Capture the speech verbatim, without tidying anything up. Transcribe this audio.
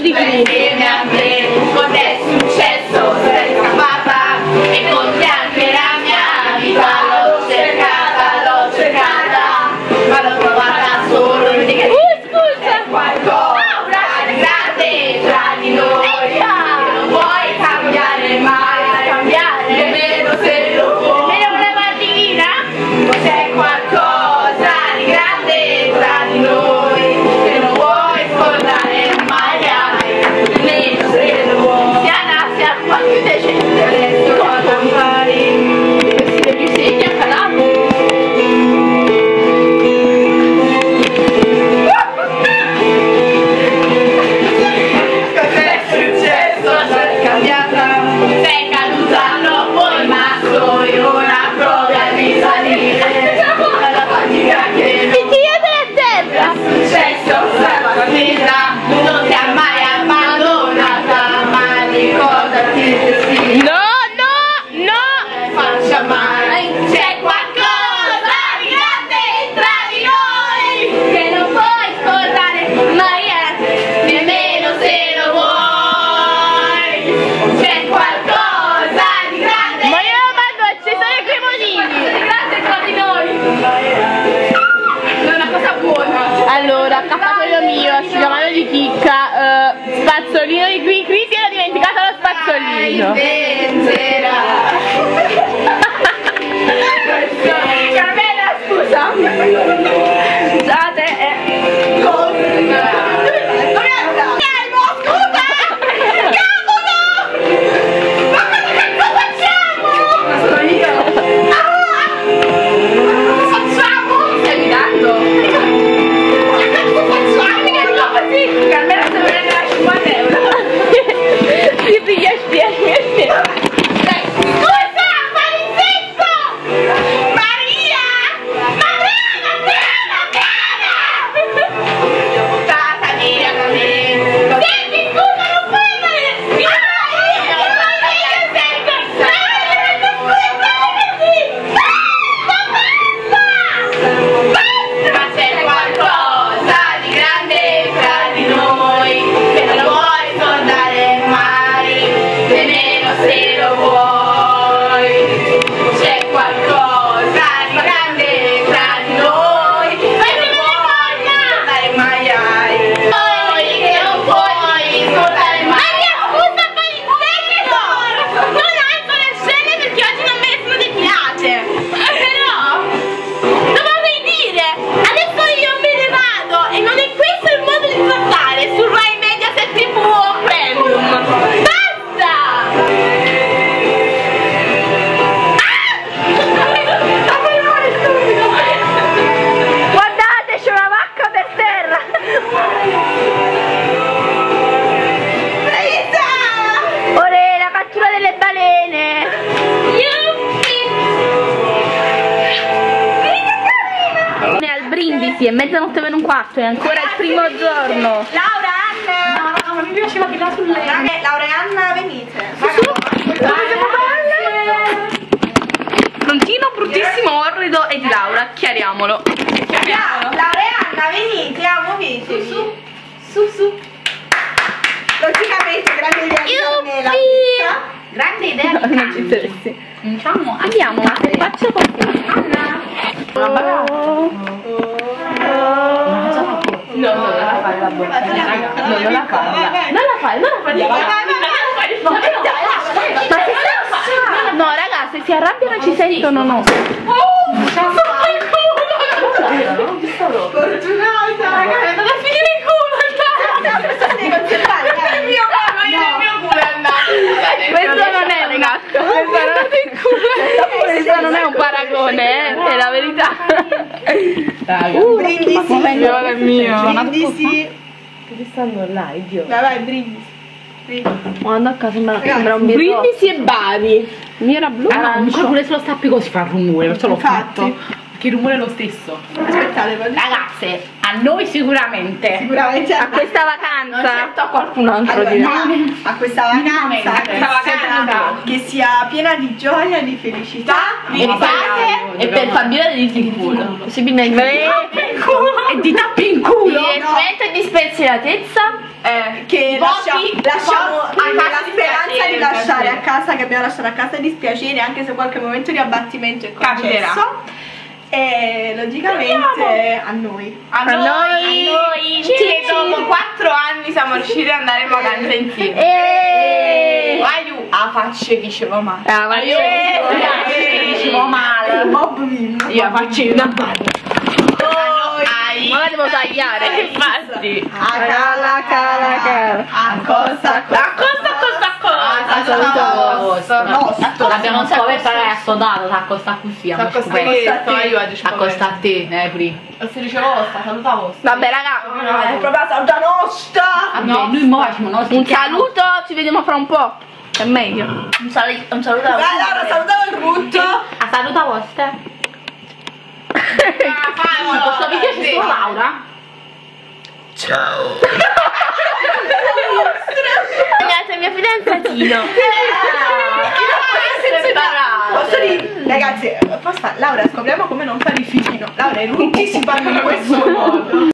Di me, a me, cosa è successo? Sei scappata e conti anche la mia vita. L'ho cercata, l'ho cercata, ma l'ho trovata solo in te. Uh, scusa! C'è qualcosa di grande tra di noi. Che non puoi cambiare mai, cambiare nemmeno se lo vuoi. Nemmeno una mattina? C'è qualcosa di grande tra di noi. Che non puoi scordare mai. Cosa? Fai il sesso! Maria! Madonna! Benditi, è mezzanotte meno un quarto, è ancora il primo giorno. Laura e Anna! No, no, mi piaceva che là sulle... Laura e Anna, venite. Prontino, bruttissimo, orrido e di Laura, chiariamolo. Chiariamolo. Laura e Anna, venite, amo, venite. Su, su, su. Logicamente, grande idea di Anna. Grande idea di Anna. Non ci interessi. Diciamo, andiamo, ma se faccio così. Anna! Una oh, no, non la fai la bocca. Non la fai, non la fai, non la fai. Non la fai, non la fai. No, raga, se si arrabbiano ci sentono, no. Oh, non è fortunata, raga, è andata a finire il culo. È il mio culo, è il mio culo, è andato. Questo non è un atto. Questo non è un paragone, eh, è la verità. Uh, brindisi, figliolo mio. Brindisi. Che stanno là, idiota. Dai, vai, brindisi. Quando a casa sembra, sembra un birro. Brindisi e Bari. Mi era blu. Ah, non c'è pure se lo stappi così fa rumore, perciò l'ho fatto. Che rumore è lo stesso. Aspettate, ragazze, a noi sicuramente. Sicuramente a questa vacanza. Non certo a qualcun altro allora, di noi. A questa vacanza. A questa vacanza che sia piena di gioia, di felicità, di risate e per Fabiola di dita in culo. Se mi metti in culo e di tappi in culo. Di effetto e di spensieratezza. Eh, che voti, lasciamo anche la speranza di lasciare a casa, che abbiamo lasciato a casa di dispiacere, anche se qualche momento di abbattimento è concesso. E logicamente a noi. A noi, a noi, a noi. Che dopo quattro anni siamo riusciti ad andare in vacanza insieme. Eeeh, aiuto. A facce dicevo male. A facce dicevo male. Bob Vim. Io a facce una balla. Ma la devo tagliare. Infatti. A cala cala cala. A cosa a cosa cosa cosa. No, l'abbiamo un po' per fare assodato. A costa così. A costa così. A costa te, ne prima. Se dice vostra, saluta vostra. Vabbè raga, è proprio la saluta nostra. Vabbè, noi mo facciamo nostra. Un saluto, ci vediamo fra un po'. È meglio. Un saluto, un saluto a voi. Allora, salutavo il punto. A saluta vostra. Ah, fammolo. Questo video ci sono Laura. Ciao. Ragazzi, è mia fidanzatina. Ragazzi, basta. Laura, scopriamo come non fare il filino. Laura e Rucchi si parlano in questo modo.